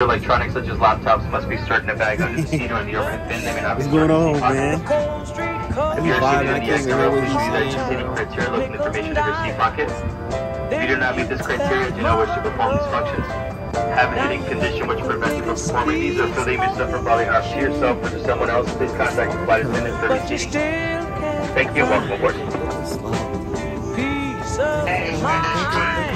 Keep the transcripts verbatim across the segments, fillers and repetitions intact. Electronics such as laptops must be stored in a bag under the seat or in the overhead bin. They may not be stored in the pocket. What's going on, man? If you're interested in the external, please see that you're seating criteria looking information in your seat pocket. If you do not meet this criteria, do not wish to perform these functions. Have a hidden condition which prevents you from performing these or feel that you may suffer bodily harm to yourself or to someone else. Please contact the flight attendant for receiving. Thank you and welcome aboard. Peace of mind.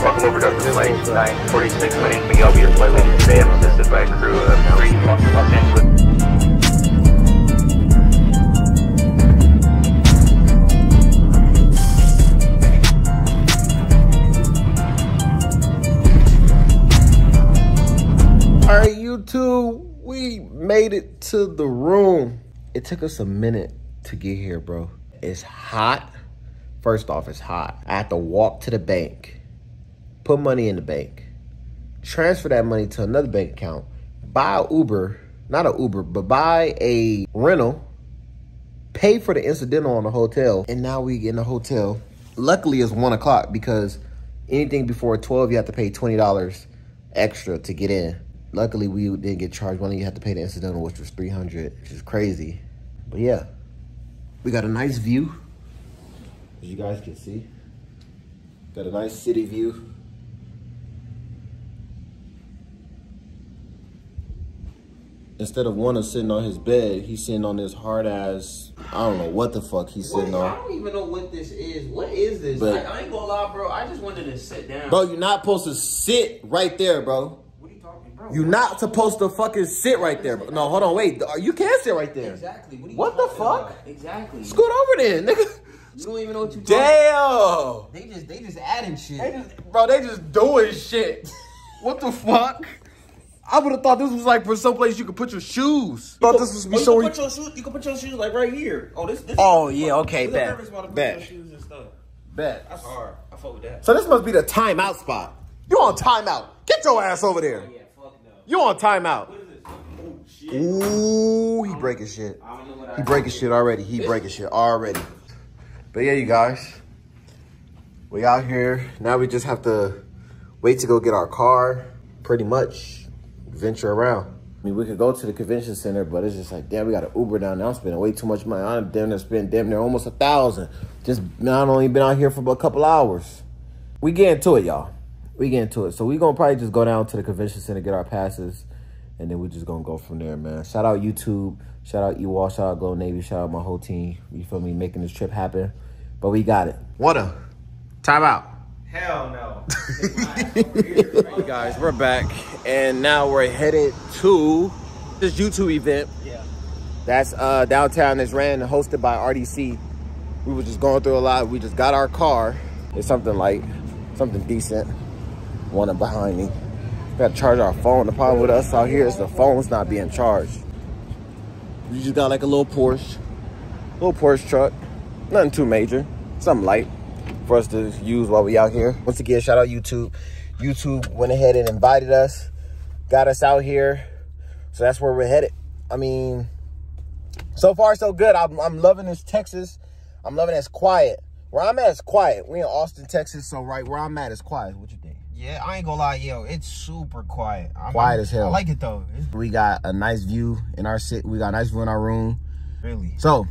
Welcome over to the flight nine forty-six. My name is Miguel. I'll be your flight leader today. I'm assisted by a crew of three from Los Angeles. Alright, YouTube, we made it to the room. It took us a minute to get here, bro. It's hot. First off, it's hot. I had to walk to the bank, put money in the bank, transfer that money to another bank account, buy an Uber, not an Uber, but buy a rental, pay for the incidental on the hotel, and now we in the hotel. Luckily, it's one o'clock because anything before twelve, you have to pay twenty dollars extra to get in. Luckily, we didn't get charged money. You had to pay the incidental, which was three hundred dollars, which is crazy. But yeah, we got a nice view, as you guys can see. Got a nice city view. Instead of Wanda sitting on his bed, he's sitting on this hard ass, I don't know what the fuck he's sitting what, on. I don't even know what this is. What is this? But, like, I ain't gonna lie, bro. I just wanted to sit down. Bro, you're not supposed to sit right there, bro. You're not supposed to fucking sit right there. No, hold on, wait. You can't sit right there. Exactly. What, what the fuck? About? Exactly. Scoot over then, nigga. You don't even know what you talking about. Damn. They just, they just adding shit. They just, bro, they just doing shit. What the fuck? I would have thought this was like for someplace you could put your shoes. You I thought this was be so. You, you, you can put your shoes like right here. Oh, this. this oh yeah. Fun. Okay. Bet. Bet. Bet. That's hard. I fuck with that. So this must be the timeout spot. You on timeout? Get your ass over there. Oh, yeah. You on timeout. What is this? Oh, shit. Ooh, he breaking shit. I don't know what he breaking shit already. He breaking shit already. But yeah, you guys, we out here. Now we just have to wait to go get our car, pretty much venture around. I mean, we could go to the convention center, but it's just like, damn, we got an Uber down now. I'm spending way too much money. I'm damn near spending damn near almost a thousand. Just not only been out here for a couple hours. We getting to it, y'all. We get into it. So we going to probably just go down to the convention center, get our passes, and then we're just going to go from there, man. Shout out YouTube. Shout out E W A L. Shout out GloNavy. Shout out my whole team. You feel me? Making this trip happen. But we got it. Wanda, time out. Hell no. Hey guys, we're back. And now we're headed to this YouTube event. Yeah. That's uh, downtown. That's ran and hosted by R D C. We were just going through a lot. We just got our car. It's something light, something decent. One up behind me. We gotta charge our phone. The problem with us out here is the phone's not being charged. You just got like a little Porsche, little Porsche truck. Nothing too major, something light for us to use while we out here. Once again, shout out YouTube. YouTube went ahead and invited us, got us out here. So that's where we're headed. I mean, so far so good. I'm, I'm loving this Texas. I'm loving it's quiet. Where I'm at is quiet. We in Austin, Texas, so right where I'm at is quiet. What you think? Yeah, I ain't gonna lie, yo, it's super quiet. I'm, quiet as hell. I like it though. It's we got a nice view in our sit. We got a nice view in our room. Really? So,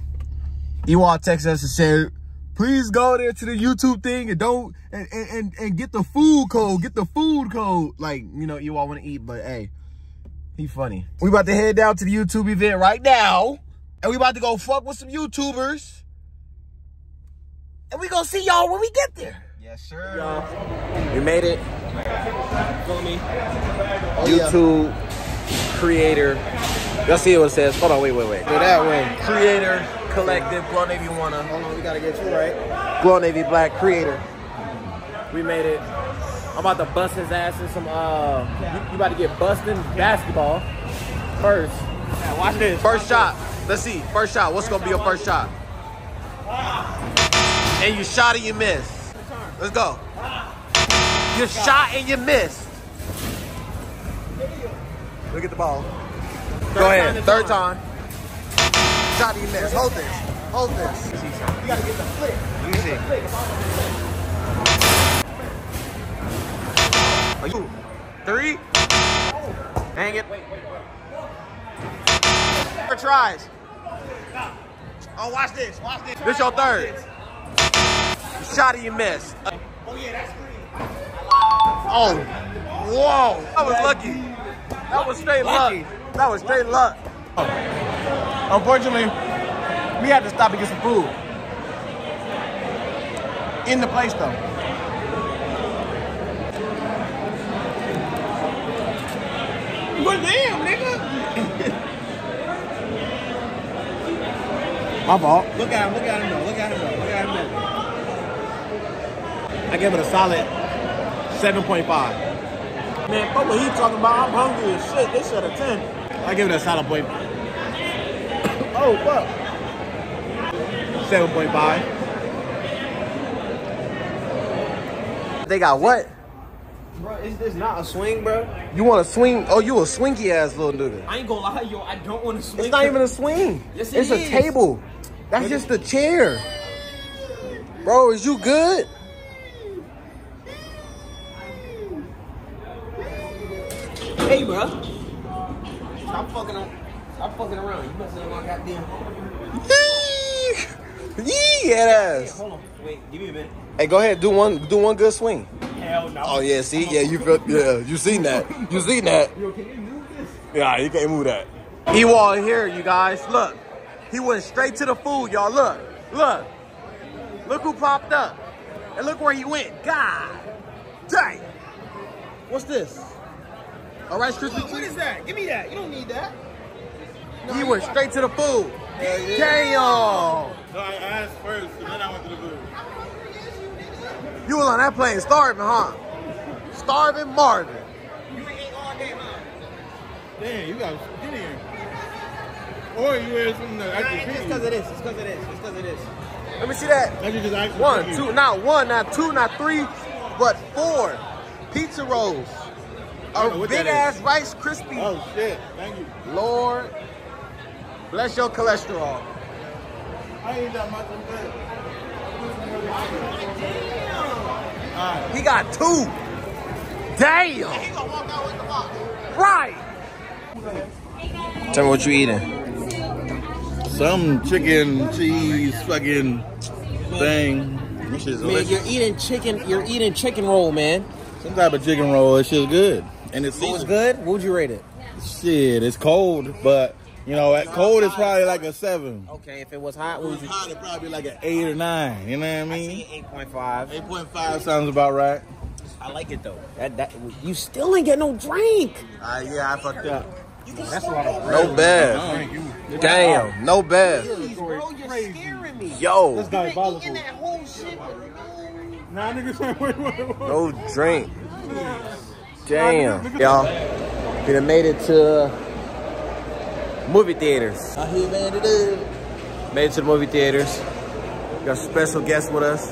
E W A L texted us and said, please go there to the YouTube thing and don't and and and get the food code. Get the food code. Like, you know, E W A L want to eat, but hey, he funny. We about to head down to the YouTube event right now, and we about to go fuck with some YouTubers, and we gonna see y'all when we get there. Yes, sir. Y'all, we made it. Follow me. Oh, YouTube yeah. Creator. Y'all see what it says? Hold on, wait, wait, wait. Go that way. Creator, collective, GloNavy Wanna. Hold on, we gotta get you right. GloNavy Black Creator. We made it. I'm about to bust his ass in some. Uh, you, you about to get busted basketball first. Yeah, watch this. First watch shot. This. Let's see. First shot. What's first gonna be your first shot? Ah. And you shot and you missed. Let's go. You shot and you missed. Look at the ball. Go ahead. Third time. Shot and you missed. Hold this. Hold this. You gotta get the flick. Let me see. Are you three? Oh. Dang it. Wait, wait, wait. Four tries. Oh, watch this. Watch this. This your third. This. Shot or you missed. Oh yeah, that's green. Oh, whoa! That was lucky. That was straight lucky. luck. That was straight luck. Oh. Unfortunately, we had to stop and get some food. In the place though. But damn, nigga. My fault. Look at him, look at him though, look at him though, look at him though. I gave it a solid seven point five. Man, fuck what he talking about. I'm hungry as shit. This shit a ten. I give it a solid point. Oh, fuck. seven point five. They got what? Bro, is this not a swing, bro? You want to swing? Oh, you a swinky ass little nigga. I ain't gonna lie, yo. I don't want to swing. It's not even a swing. Yes, it it's is. a table. That's what just a chair. Bro, is you good? Hey, bro. Stop fucking up. Stop fucking around. You messing up my goddamn. Yee, yeah, ass. Hey, hold on. Wait, give me a minute. Hey, go ahead. Do one. Do one good swing. Hell no. Oh yeah. See, yeah, you feel, yeah, you seen that. You seen that. Yo, can you move this? Yeah, you can't move that. He wall here, you guys. Look, he went straight to the food, y'all. Look, look, look who popped up, and look where he went. God dang. What's this? All right, Krispy Kreme. What is that? Give me that. You don't need that. No, he went straight to the food. Yeah, yeah. Damn. So I asked first, and then I went to the food. How hungry is you, nigga? You was on that plane starving, huh? Starving Marvin. You ain't ate all day, huh? Damn, you got skinny. Or you ate something that actually nah, It's because of this. It's because of this. It's because of this. Let me see that. Let me just one, two, you. not one, not two, not three, but four pizza rolls. A big ass Rice Krispie. Oh shit, thank you. Lord, bless your cholesterol. I ain't that much of that. Damn. Right. He got two. Damn. And he gonna walk out with the box. Right. Tell me what you eating. Some chicken, cheese, fucking thing. Man, delicious. You're eating chicken, you're eating chicken roll, man. Some type of chicken roll, that shit's good. And it's seasonal. It was good? What would you rate it? Shit, it's cold, but you know, at cold it's probably like a seven. Okay, if it was hot, what would you? Hot, it probably like an eight or nine. You know what I mean? eight point five. eight point five sounds about right. I like it though. That that you still ain't get no drink. Uh, yeah, I fucked up. You can That's what I no bad. No. Damn, no bad. Jeez, bro, you're scaring me. Yo. That's diabolical. That whole shit. Nah, niggas, wait, wait, wait. No drink. Damn, y'all. We done made it to movie theaters. I hear made it up. Made it to the movie theaters. Got special guests with us.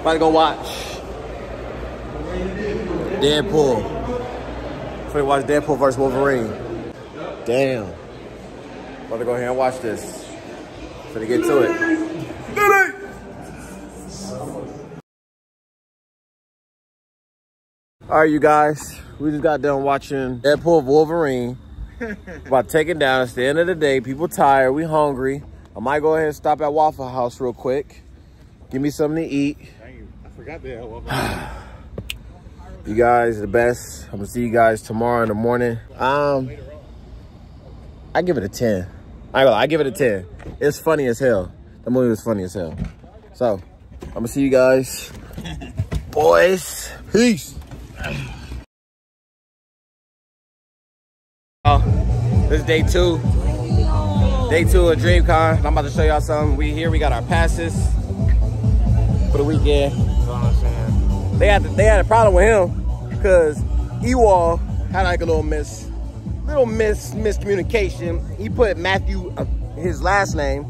About to go watch Deadpool. About to watch Deadpool versus Wolverine. Damn. About to go ahead and watch this. About to get to it. Get it! All right, you guys, we just got done watching Deadpool Wolverine. About taking down, it's the end of the day. People tired, we hungry. I might go ahead and stop at Waffle House real quick. Give me something to eat. Thank you. I forgot they had Waffle House. You guys are the best. I'm gonna see you guys tomorrow in the morning. Um, I give it a ten. I go, I give it a ten. It's funny as hell. The movie was funny as hell. So, I'm gonna see you guys, boys. Peace. Oh, this is day two. Day two of DreamCon. I'm about to show y'all something. We here. We got our passes for the weekend. They had to, they had a problem with him because Ewall had like a little miss, little miss miscommunication. He put Matthew uh, his last name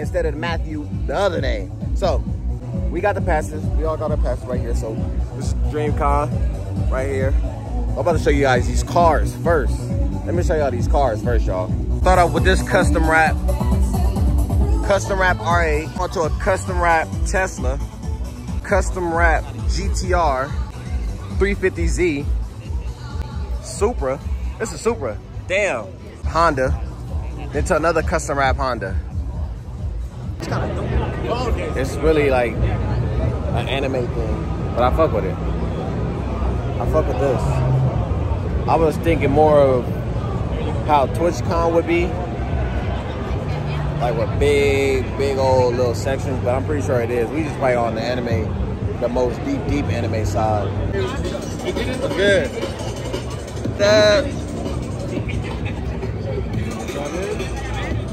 instead of Matthew the other name. So we got the passes. We all got our passes right here. So this is DreamCon. Right here. I'm about to show you guys these cars first. Let me show y'all these cars first, y'all. Start off with this custom wrap. Custom wrap R A onto a custom wrap Tesla. Custom wrap G T R three fifty Z. Supra. This is Supra. Damn. Honda. Then to another custom wrap Honda. It's really like an anime thing, but I fuck with it. I fuck with this. I was thinking more of how TwitchCon would be, like with big, big old little sections, but I'm pretty sure it is. We just play on the anime, the most deep, deep anime side. Look good. That.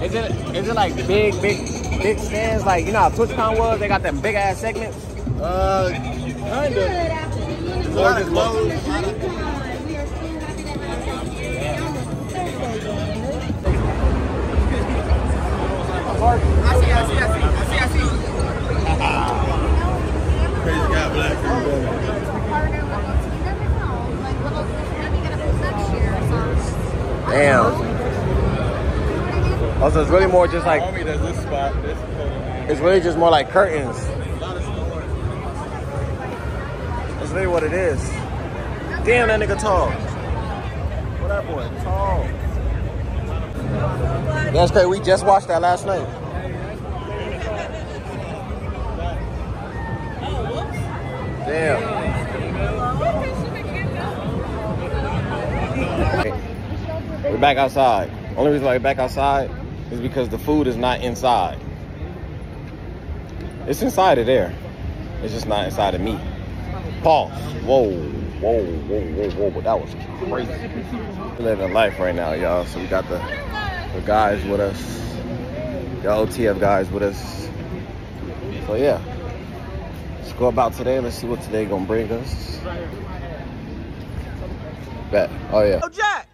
Is it? Is it like big, big? Big stands, like, you know how TwitchCon was? They got them big ass segments? Uh, kind of. Or just low. I see, I see, I see. I see, I see. Crazy guy, black girl. Damn. Also, it's really more just like, it's really just more like curtains. That's really what it is. Damn, that nigga tall. What that boy, tall. That's crazy, we just watched that last night. Damn. We're back outside. Only reason why we're back outside is because the food is not inside. It's inside of there. It's just not inside of me. Pause. Whoa, whoa, whoa, whoa, whoa, but that was crazy. We're living life right now, y'all. So we got the, the guys with us. The O T F guys with us. So yeah. Let's go about today. Let's see what today gonna bring us. Bet. Oh yeah. Oh, Jack!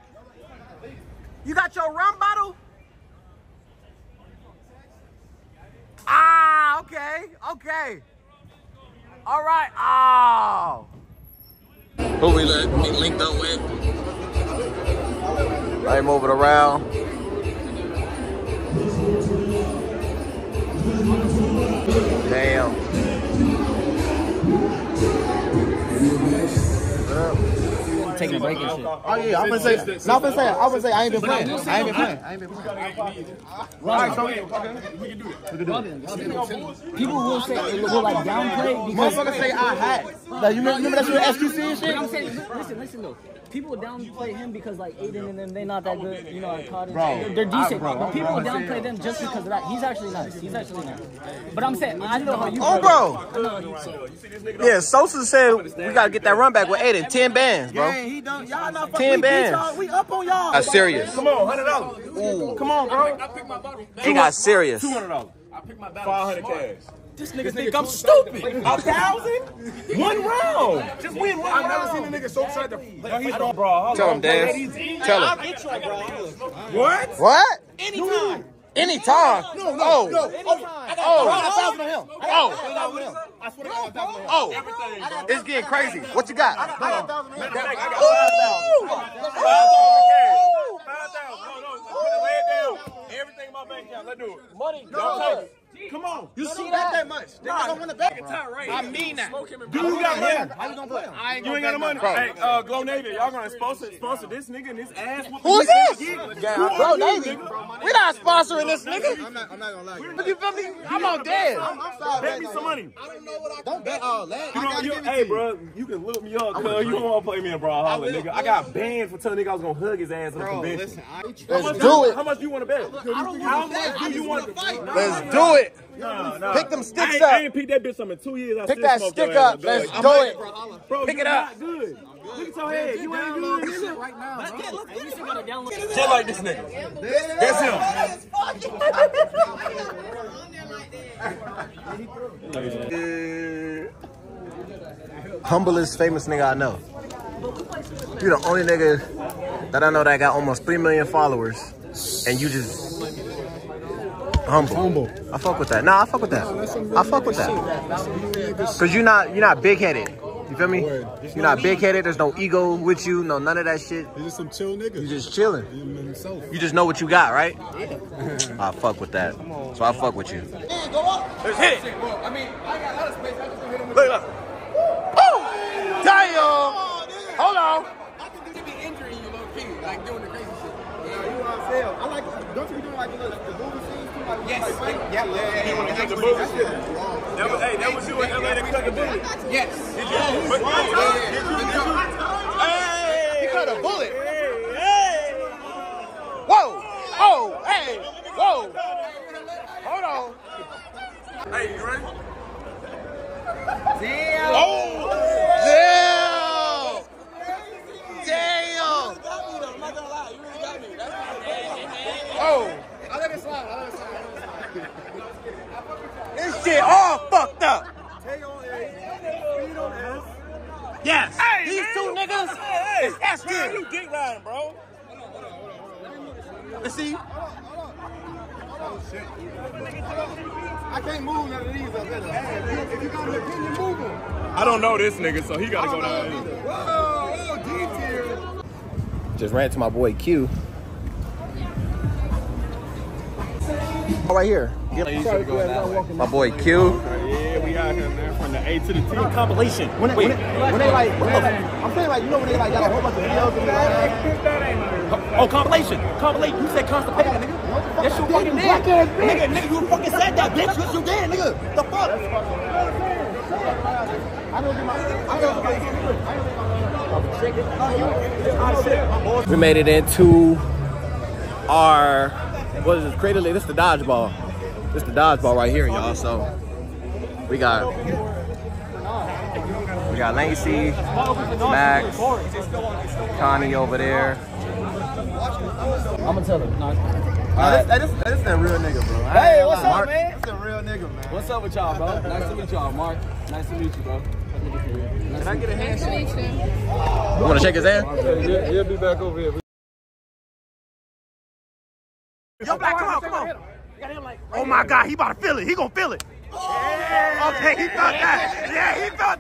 You got your rum bottle? Ah, okay, okay. All right, oh. Who we linked up with? I ain't moving around. Damn. Up. Taking a break and shit. Oh yeah, I'm gonna say, no, I'm gonna say, I would say I ain't been playing. I ain't been playing. I ain't been playing. Right, so we can do it. We can do it. People will say it will like downplay because motherfuckers say I had. Like you remember that shit at S Q C and shit. I'm saying, listen, listen though. People downplay him because like Aiden and them, they not that good, you know, like Cotton. They're, they're decent, bro, but people downplay them just because of that. He's actually nice. He's actually nice. But I'm saying, I know how you. Oh, bro. Yeah, Sosa said we gotta get that run back with Aiden. Ten bands, bro. He done. Y'all not fucking. Ten bands. We up on y'all. Got serious. Come on, hundred dollars. Come on, bro. I picked my bottle. He got serious. Two hundred dollars. I picked my bottle. Five hundred cash. This nigga, this nigga think I'm stupid. A thousand? One round. Just win one round. I've never seen a nigga so excited to play. No, he's on, bro. Tell him, Dance. Tell him. What? What? Anytime. Anytime. No, no, no. I got a thousand on him. Oh. I swear to God, I got a thousand on him. Oh. It's getting crazy. What you got? I got a thousand on him. I got five thousand. five thousand. Everything in my bank account. Let's do it. Money. Don't take it. Come on, you see that that much? They don't want to bet. I mean that. Dude, you got him. How you gonna play him? I ain't you ain't got no money. Hey, uh, GloNavy, y'all gonna sponsor sponsor this nigga and his ass? Who's this? GloNavy. We not sponsoring this nigga. I'm not. I'm not gonna lie. But you feel me? I'm on dead. I'm sorry. Bet me some money. I don't know what I. Don't bet all that. Hey, bro, you can look me up, cause you don't wanna play me in Brawl Holler, nigga. I got banned for telling nigga I was gonna hug his ass at the convention. Let's do it. How much do you want to bet? How much do you want to fight? Let's do it. No, no. Pick them sticks up. I ain't picked that bitch up in two years. I Pick that stick up. Let's do it. Bro, pick it up. Good. Look at your head. You ain't good. Shit right now. Let's get. Let's get. Shit like this nigga. That's him. Humblest famous nigga I know. You the only nigga that I know that got almost three million followers, and you just. Humble. Humble. I fuck with that. Nah, I fuck with that. I fuck with that. Cause you're not, you're not big headed. You feel me? You're not big-headed. There's no ego with you. No, none of that shit. You're just some chill nigga. You just chilling. You just know what you got, right? I fuck with that. So I fuck with you. Let's hit it. I mean, I got a lot of space. I just hit him with look, look. Oh! Damn! Hold on. I can do to be injuring you, low key, like doing the crazy shit. Yeah, you on sale. I like. Don't you do like the movie scenes? Yes. Yeah, yeah, you want to cut the booty? Hey, that was you in L A that cut the booty? Yes. Did you? Hey! You cut a bullet. Hey! Whoa! Oh! Hey! Whoa! Hold on. Hey, you ready? Damn! Oh! Damn! Damn! You really got me though. I'm not gonna lie. You really got me. Oh! I let it slide. I let it slide. This shit all fucked up. Yes. Hey, these man. Two niggas. Hey, hey, that's man, good. You dick riding, bro. Let's see. I can't move none of these up there. If you got an opinion, move them. I don't know this nigga, so he gotta go down either. Whoa, whoa, detail. Just ran to my boy Q. Right here. Yep. My boy Q. Yeah, we out here, man. From the A to the T compilation. When they, when they, when they like, when, okay, I'm saying like, you know when they like got a whole bunch of videos and like, uh, oh, compilation, compilation. You said constipated, nigga. Yes, you fucking did, nigga. Nigga, you fucking said that, bitch. Yes, you did, nigga. The fuck. I don't get my, I don't get my, I do we made it into our. What is this? Creatively, this is the dodgeball. This is the dodgeball right here, y'all. So we got we got Lacey, Max, Connie over there. I'm gonna tell him. No, right. That is that is that real nigga, bro. Hey, what's Mark? Up, man? That's a real nigga, man. What's up with y'all, bro? Nice to meet y'all, Mark. Nice to meet you, bro. Nice Can I get a handshake? You wanna shake his hand? Yeah, he'll be back over here. Yo, Black, come on, come on. Oh my God, he about to feel it. He gonna feel it. Yeah. Okay, he felt that. Yeah, he felt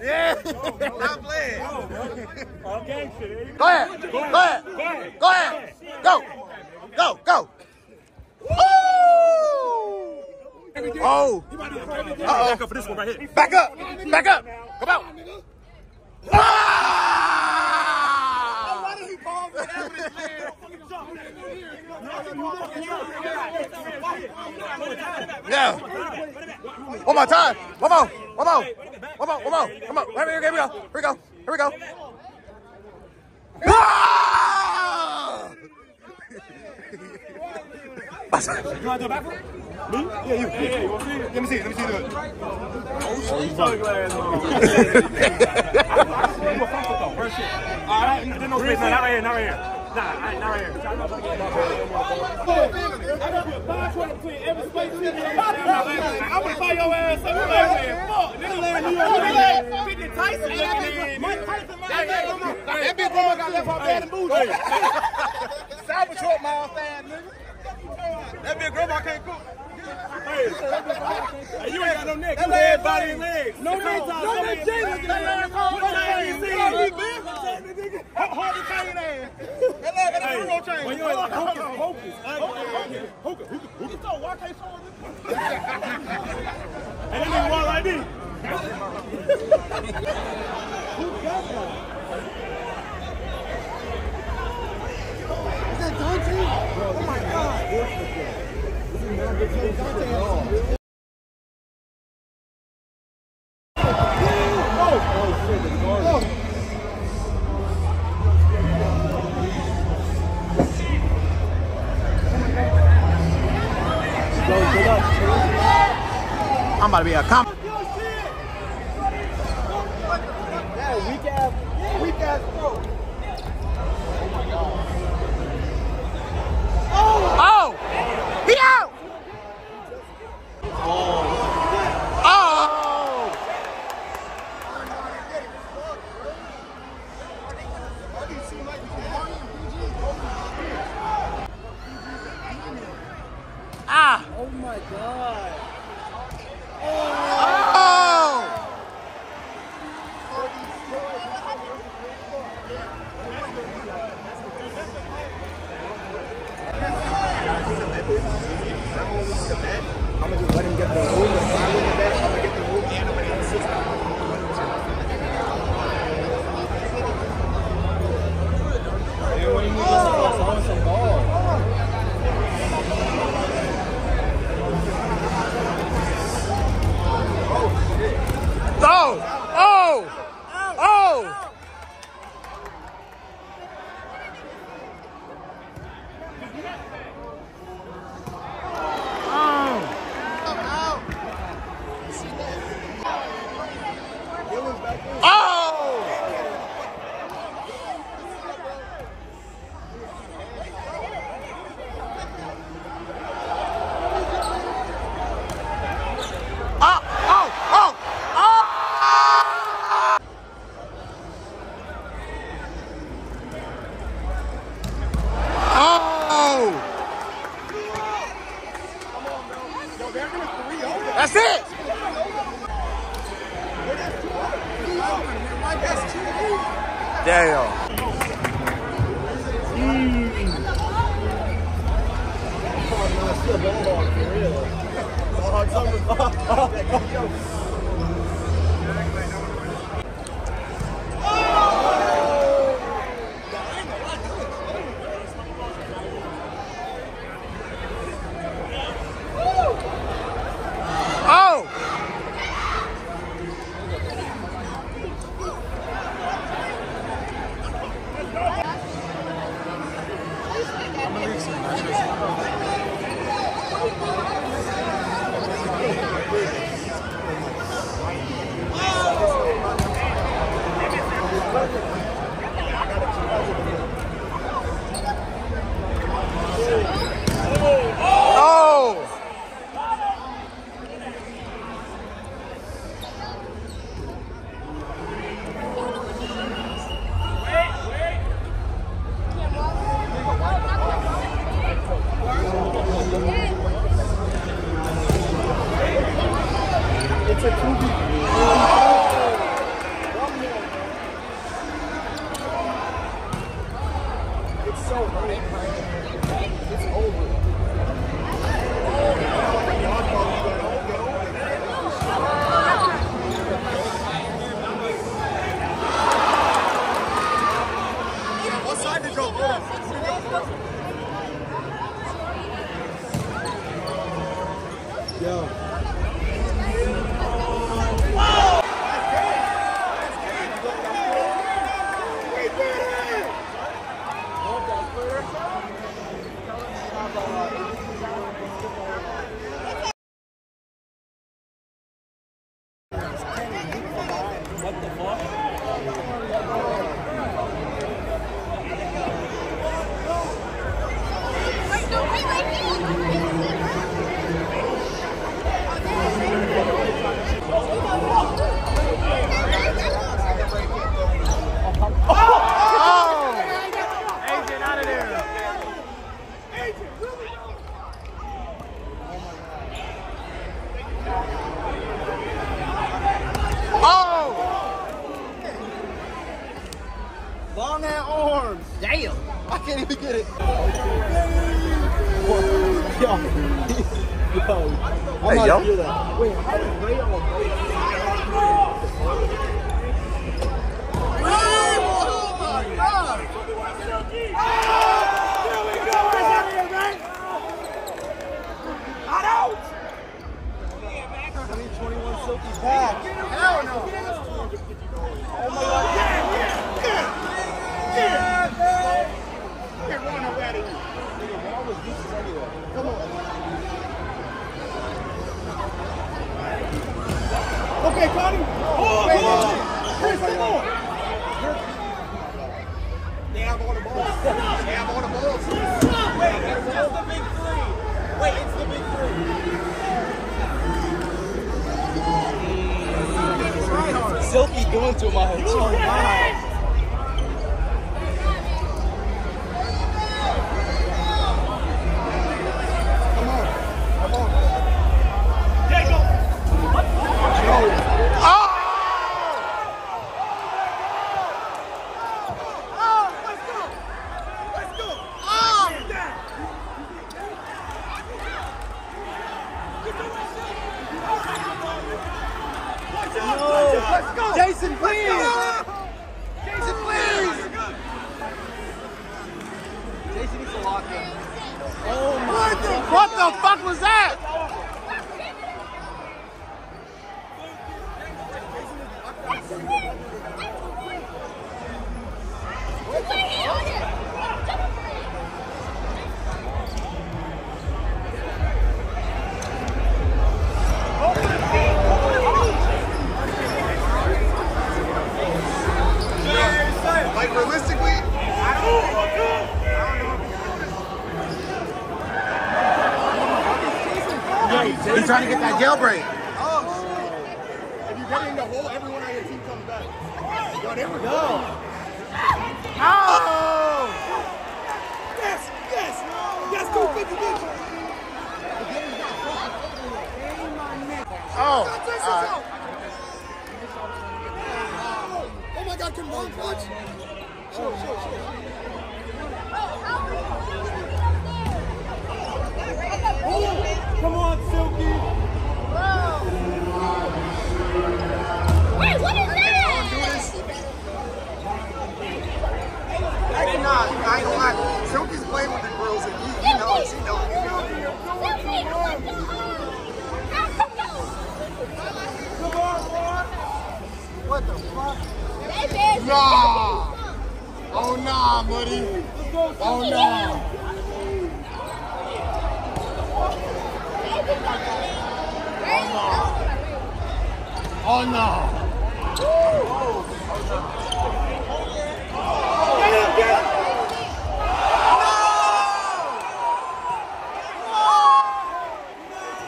that. Okay. Yeah. Not playing. Okay, shit. Go ahead. Go ahead. Go ahead. Go. Go. Go. Woo! Oh. Back up for this one right here. Back up. Back up. Come out. Why did he fall for that? Yeah. One more time. One more. One more. One more. One more. Come on. Here we go. Here we go. Here we go. Ah! You want to do a backflip? Me? Yeah, you. Yeah, you want to see it? Let me see. Let me see you do it. Oh, you fucking glad. I swear you a fucking though. Real shit. All right. Not right here. Not right here. Nah, I ain't not here. I got five twenty between every space in the I'm gonna fight your ass up man. Fuck, nigga. fifty Tyson. Mike Tyson, that bitch woman got left off bad and bougie. Salvage truck, my old fan, nigga. That bitch grandma can't cook. Hey, you ain't got no neck. You head, body, and legs. No neck, no neck, James. Hard to carry that ass. Hey, when you ain't like hocus pocus, hocus pocus, hocus pocus, you throw Y K swords in there? And then they walk like this. Who got that? Is that Dante? Oh my God. This is not good taste at all. Oh, shit, it's garbage. I'm about to be a comp. Yeah, weak ass, weak ass throw. Oh my God. Oh! Oh! He out! Oh! Oh! Ah! Oh my God. Oh! That's it. Damn. Mm. Nah. Oh, nah, buddy. Oh, nah. Oh no! Get him, get him! Oh! Oh! Run!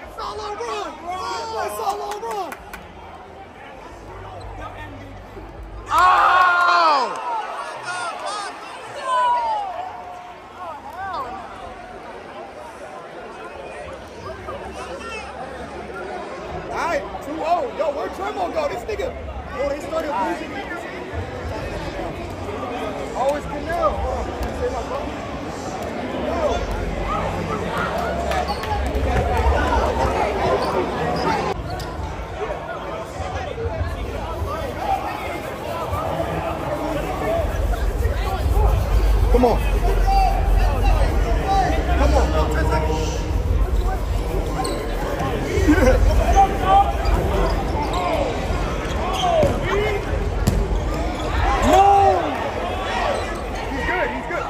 It's all on run! It's all on run! Oh! All right, two oh. Yo, where Tremo go? This nigga. Yo, they started losing. Oh, it's Canelo. Oh, Come on. Come on. Yeah. No! He's good, he's good.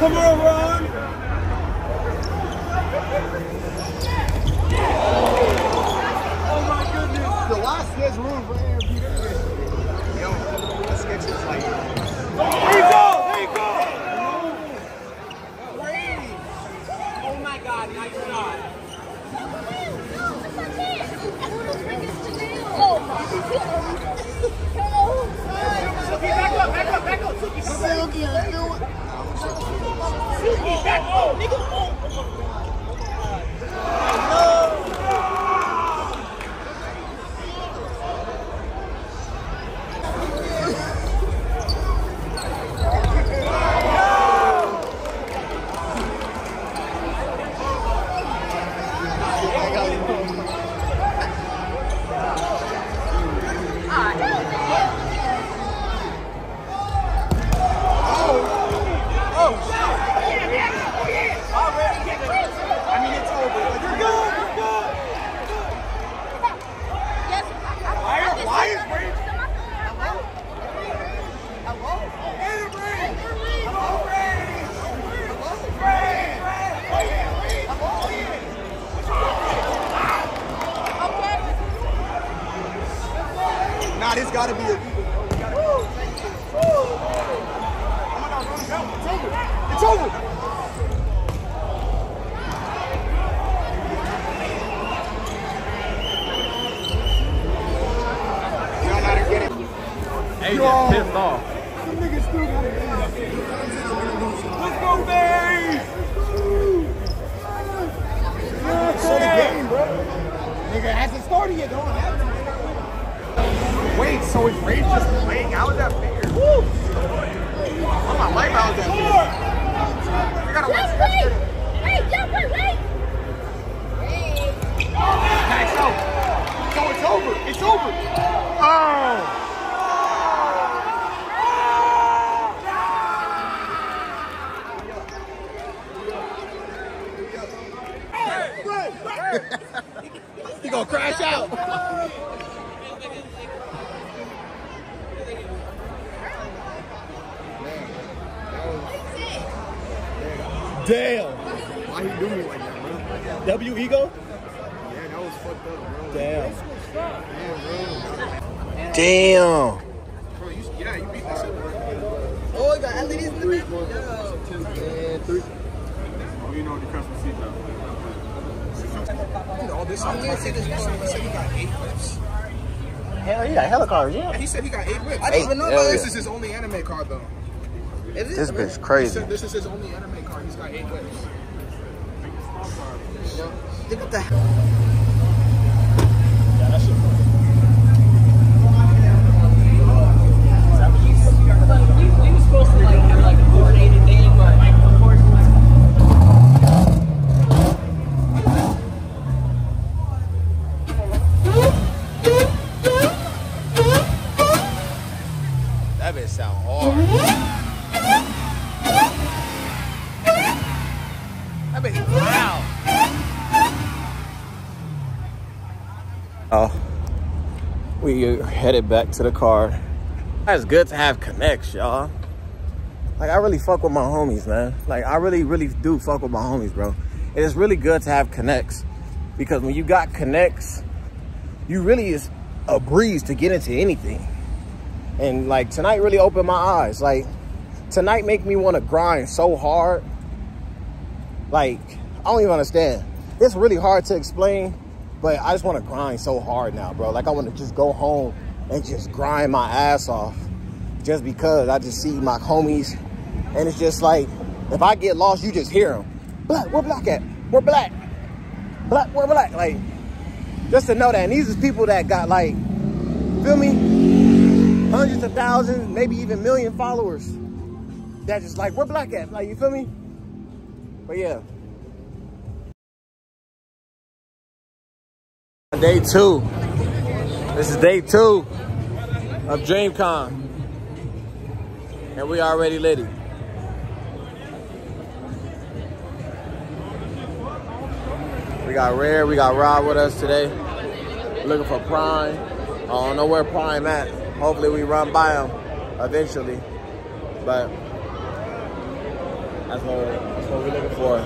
Come on, Ron! Oh my goodness! The last there's room for A M P. Yo, let's get to the fight. There you go! There you go! Oh my god, nice shot. No, it's not fair! Oh! Silky, back up, back up, back up! Silky, back up! Silky, do it! Silky, back up, nigga! Damn! Why he do me like that, bro? W E G O? Yeah, that was fucked up, bro. Damn. Damn, bro. Damn. Bro, you, yeah, you beat this up, bro. Oh, I got L E Ds in the back. And three. Oh, you know the custom seat, though. All this. He said he got eight whips. Hell, he got hella cards, yeah. He said he got eight whips. I didn't even know that. This is his only anime card, though. Is it? This I mean, bitch crazy. Said this is his only anime card. He's got eight wins. Look at that. Yeah, that shit. Oh, we are headed back to the car. It's good to have connects, y'all. Like, I really fuck with my homies, man. Like, I really, really do fuck with my homies, bro. It is really good to have connects, because when you got connects, you really is a breeze to get into anything. And like, tonight really opened my eyes. Like, tonight make me want to grind so hard. Like, I don't even understand. It's really hard to explain, but I just want to grind so hard now, bro. Like, I want to just go home and just grind my ass off, just because I just see my homies. And it's just like, if I get lost, you just hear them. Black, we're black at? We're black. Black, we're black. Like, just to know that. And these is people that got, like, feel me? Hundreds of thousands, maybe even million followers. That just like, we're black at? Like, you feel me? But yeah. Day two. This is day two of DreamCon. And we already lit it. We got Rare, we got Rob with us today. Looking for Prime. I don't know where Prime at. Hopefully we run by him eventually. But that's what, that's what we're looking for.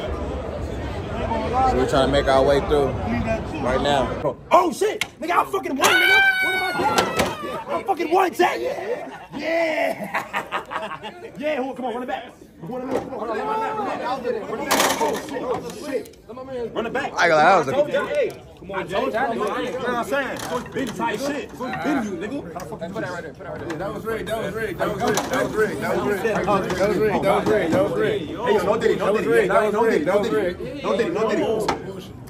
So we're trying to make our way through right now. Oh shit! Nigga, I'm fucking one, nigga! What am I doing? I'm fucking one, Zach! Yeah! Yeah, come on, run it back. Run it back. Run it back. Oh shit. Run it back. I got like, that was a good one. Come on, Jay. You know what I'm saying? It's been tight shit. It's been you, nigga. Put that right there. Put that right there. That was rigged. That was rigged. That was rigged. That was rigged. That was rigged. That was rigged. That was rigged. Hey, yo, no diddy. No diddy. No diddy. No diddy. No diddy.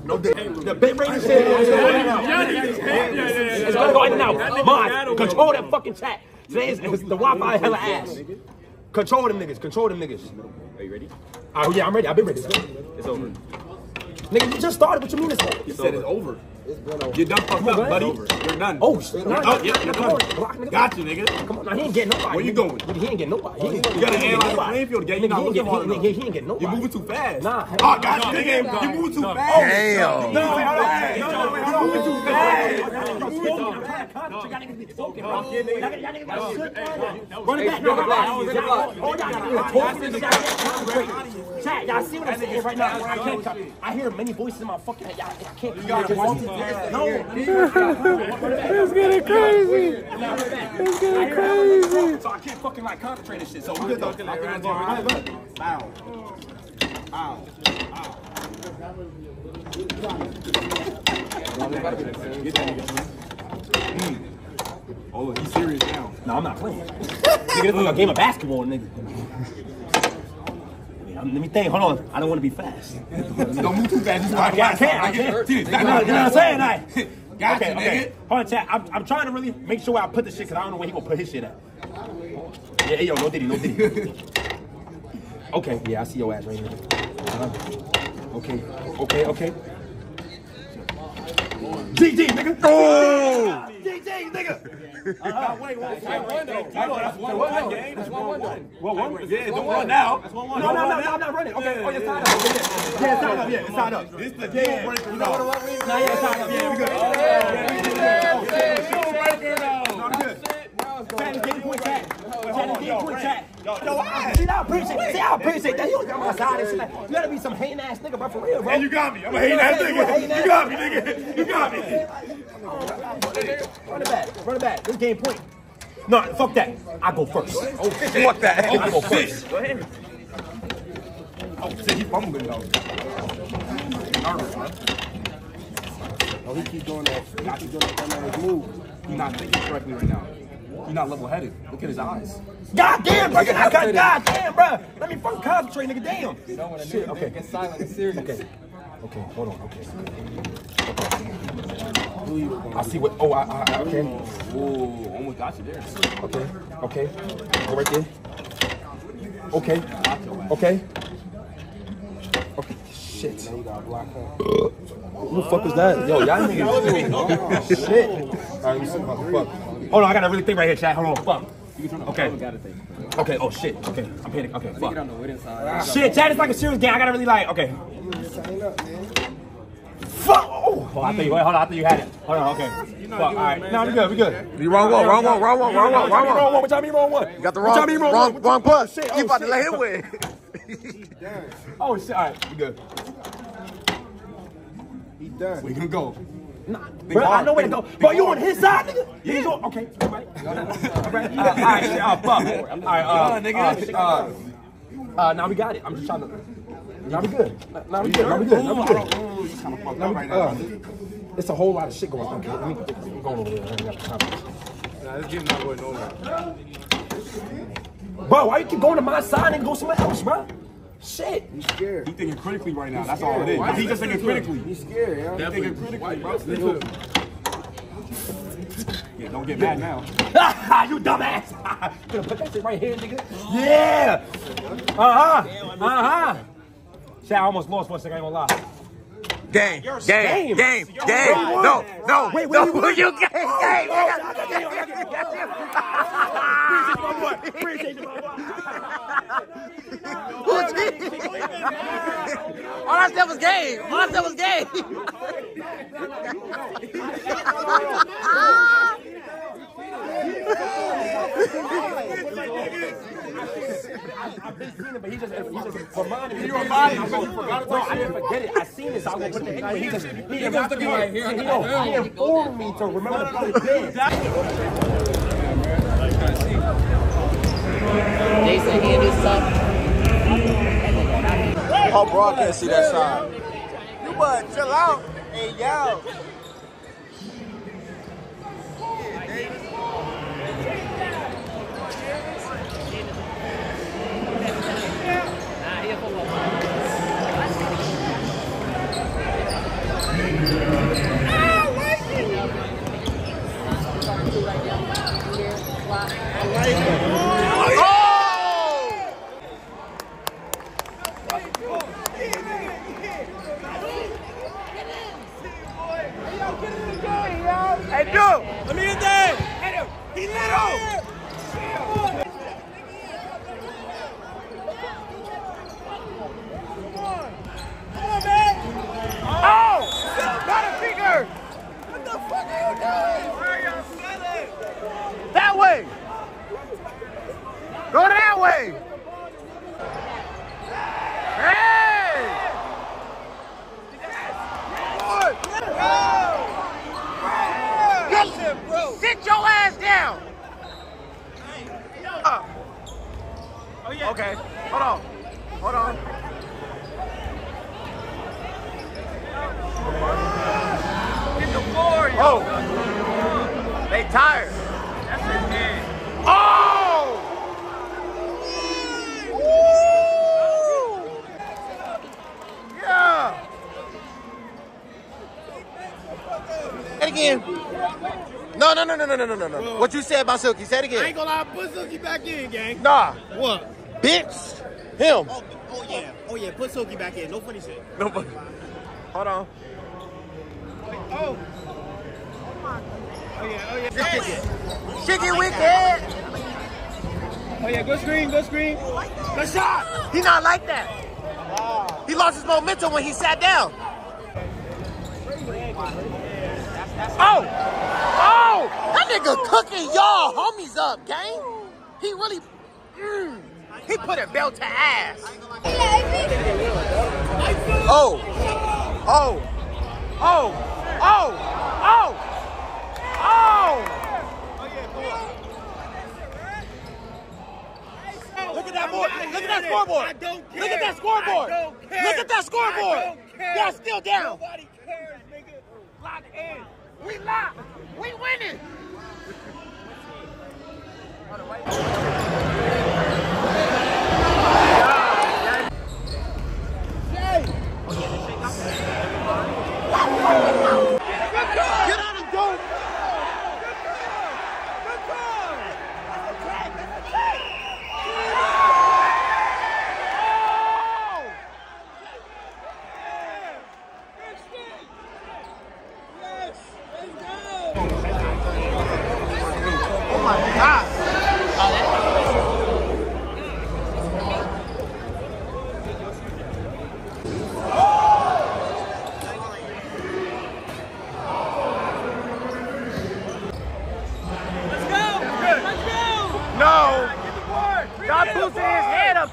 No diddy. No, the bit rate is it's gonna go in and out. Mine, control that fucking chat. Today is the Wi-Fi hella ass. Control them niggas. Control them niggas. Are you ready? Oh yeah, I'm ready. I've been ready. It's over. Nigga, you just started. What you mean it's over? You said it's over. It's been over. You're done fucked up, buddy. You're done. Oh, shit. Oh, yeah, you're done. Got you, nigga. Come on, he ain't getting nobody. Where you going? He ain't getting nobody. You gotta analyze the playing field game. He ain't getting nobody. You're moving too fast. Nah. Oh, got you, nigga. You're moving too fast. Damn. No, you're moving too fast. You're moving too fast. You gotta be talking, bro. Y'all niggas got shit. Run it back. Run it back. Hold on. Chat, y'all see what I'm saying right now? I can't. I hear many voices in my fucking head. I can't. No, it's getting crazy. It's getting crazy. So I can't fucking like concentrate and shit. So we're talking like right now. Ow. Ow. Ow. Oh, he's serious now. No, I'm not playing. Nigga, this like a game of basketball, nigga. Let me think. Hold on. I don't want to be fast. Don't move too fast. I can't. I can't. You know what I'm saying? I got you, nigga. Hold on, chat. I'm, I'm trying to really make sure I put the shit, because I don't know where he gonna put his shit at. Yeah, yo, no diddy, no diddy. Okay, yeah, I see your ass right here. Uh-huh. Okay, okay, okay. G G, nigga. Oh! G G, nigga. Uh, wait, wait, wait, wait, wait. That's one one game. That's one one. One one. Yeah, don't run now. That's one one. No, no, no, I'm not running. Okay. Oh, you're tied up. Yeah, it's tied up. Yeah, it's tied up. This the game breaker. You know what I mean? Nah, yeah, it's tied up. Yeah, we good. Yo, I, see, I appreciate that. See, I appreciate that. You got my side and shit. Like, you gotta be some hating ass nigga, bro, for real, bro. And you got me. I'm a hating ass nigga. You got me, nigga. You got me. Run it back. Run it back. This game point. No, fuck that. I go first. Oh, shit. Fuck that. Oh, I go first. Go ahead. Oh, shit. He fumbling, though. Oh, he keep doing that. He keep doing that move. He's not thinking correctly right now. You're not level-headed. Look at his eyes. God damn, bro. I got, God damn, bro. Let me fucking concentrate, nigga. Damn. You know what I mean? Shit, okay. Get silent and serious. Okay. Okay, hold on. Okay. Okay. I see what. Oh, I. I, I okay. Ooh, almost got you there. Okay. Okay. Go right there. Okay. Okay. Okay. Shit. Now you got to block up. Who the fuck was that? Yo, y'all niggas. Shit. All right, let me see about the fuck. Hold on, I gotta really think right here, chat. Hold on, fuck. You can turn okay. Gotta think. Okay, oh shit. Okay, I'm panicking. Okay, fuck. Get on the way inside. Shit, chat is like a serious game. I gotta really like. Okay. Sign up, man. Fuck. Oh, Well, I thought you, hold on, I thought you had it. Hold on, okay. You know, well, all right. No, we good, we good. You wrong one, wrong one, wrong one, wrong one, wrong one. Wrong one, what y'all mean wrong one? You got the wrong, wrong, wrong, wrong push. Shit, oh, you about shit. to let him win. Oh shit, all right, we good. He done. We can go. Nah, bro, I know where to go. Bro, you on his side, nigga? Yeah. You on, okay. All right. All right. All right. All right. All right. All right. Uh, now we got it. I'm just trying to. Now we good. Now we good. Now we good. Now we good. Ooh, you kind of fucked up right now. It's a whole lot of shit going on. Let me go over there. I ain't got time. Nah, this game not going nowhere. Bro, why you keep going to my side and go somewhere else, bro? Shit. He's scared. He's thinking critically right now. That's all it is. He's just thinking critically. He's scared, yo. He's thinking critically, bro. Yeah, don't get mad now. You dumbass! Put that shit right here, nigga. Yeah! Uh-huh! Uh-huh! Shit, I almost lost one second, I ain't gonna lie. Game, game, game, game, game. No, no, wait, wait, no, you game, game. Appreciate you, my boy. All I said was game. All I said was game. I've been seeing it, but he just, he just reminded me. You reminded me. No, I didn't forget it. I seen this. I was put the he just, he, he, just to right here. He, no, he informed me to remember to put it there. Jason, he and his son. Oh, bro, I can't see that side. You better chill out. Hey, y'all. No, no, no, no, no. What you said about Silky? Say it again. I ain't gonna lie, put Silky back in, gang. Nah. What? Bitch. Him. Oh, oh yeah. Oh yeah. Put Silky back in. No funny shit. No funny. Hold on. Wait, oh. Oh my. Oh yeah. Oh yeah. Yes. Chicken like wicked. Oh yeah. Go screen. Go screen. Like good shot. He not like that. Wow. He lost his momentum when he sat down. Oh. Oh. That nigga cooking y'all homies up, gang. He really, mm, he put a belt to ass. Oh, oh, oh, oh, oh, oh. Look at that board. Look at that scoreboard. Look at that scoreboard. Look at that scoreboard. Y'all still down. Nobody cares, nigga. Lock in. We locked. We winning.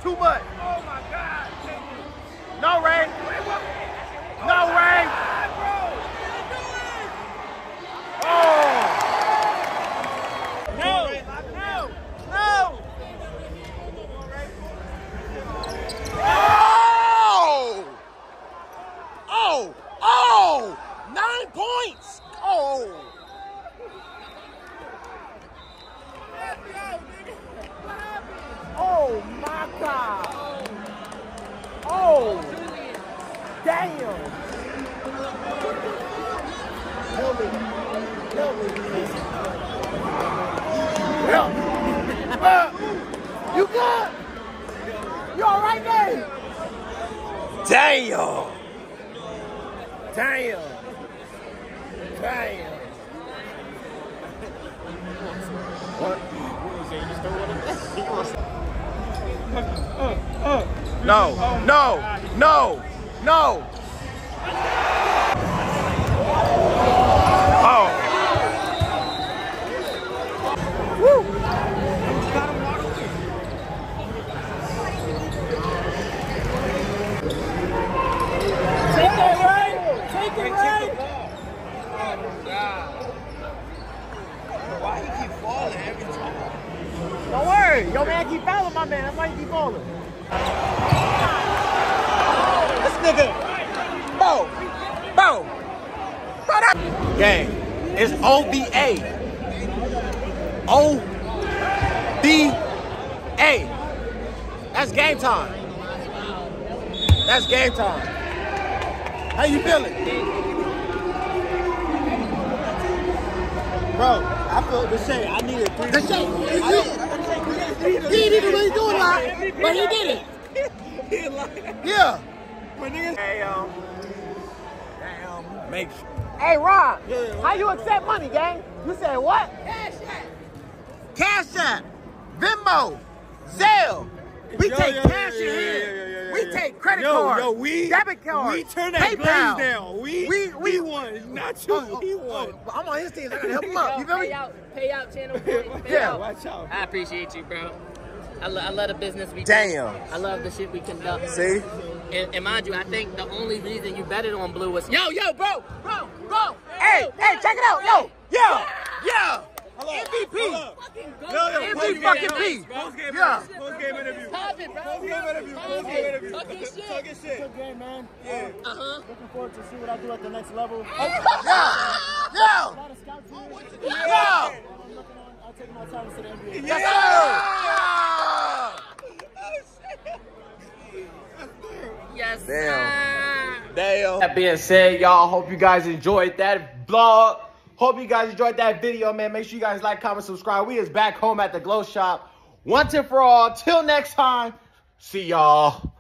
too much. Oh my God. No rain. No rain. Oh. No. No. No. Oh. Oh. Oh. Nine points. Oh. Oh my God! Oh! Damn! Help me! Help me! Help me! uh, you good? You all right, man? Damn! Damn! Damn! What? What was that? You just threw one. No, no, no, no. Oh. Woo. Take it, Ray. Take it, Ray. Oh, God. Why he keep falling every time? Don't worry. Your man keep falling, my man. That's why he keep falling. This nigga, bro, bro, bro, that gang, it's O B A, O B A, that's game time, that's game time, how you feeling? Bro, I feel the shake, I needed three. The shake, he didn't really do it live, but he did it. Yeah. Hey, um, damn. Make sure. Hey, Rob. Yeah, how you accept money, gang? You said what? Cash App. Cash App. Venmo. Zelle. We yo, take yo, cash in yeah, here. Yeah, yeah, yeah, yeah, we yeah. take credit yo, cards. Yo, we, debit cards. We turn that PayPal. Glaze down. We, we, we, we won. Not you. Oh, he won. Oh, I'm on his team. I gotta help him up. Yo, you feel me? Pay out, pay out channel. Pay yeah. Out. Watch out. I appreciate you, bro. I, lo I love the business we do. Damn. I love the shit we conduct. See? And, and mind you, I think the only reason you betted on Blue was, yo, yo, bro, bro, bro. Hey, bro, hey, bro, check it out. Yo, yo, yeah. M V P. M V P. Post-game interview. Post-game interview. Post-game interview. Post-game interview. Talking shit. Talking shit. Good game, man. Yeah. Uh-huh. Looking forward to see what I do at the next level. Yo. Yo. Yo. I'm taking my time to the N B A. Yeah. Yeah. Yes, damn. Sir. Damn. That being said, y'all, hope you guys enjoyed that vlog. Hope you guys enjoyed that video, man. Make sure you guys like, comment, subscribe. We is back home at the Glow Shop. Once and for all. Till next time. See y'all.